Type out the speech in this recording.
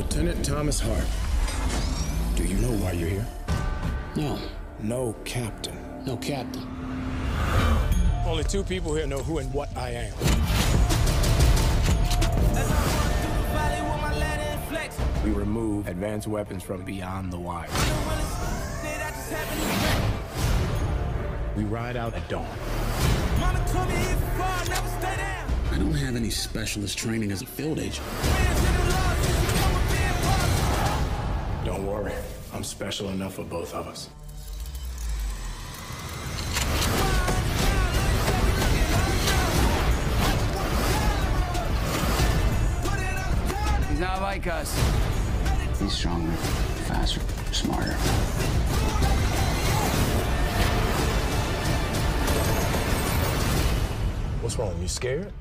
Lieutenant Thomas Hart. Do you know why you're here? No. No captain. No captain. Only two people here know who and what I am. We remove advanced weapons from beyond the wire. We ride out at dawn. I don't have any specialist training as a field agent. Don't worry, I'm special enough for both of us. He's not like us. He's stronger, faster, smarter. What's wrong? You scared?